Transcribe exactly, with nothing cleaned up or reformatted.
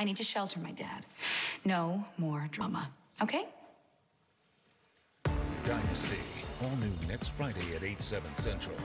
I need to shelter my dad. No more drama, okay? Dynasty, all new next Friday at eight, seven Central.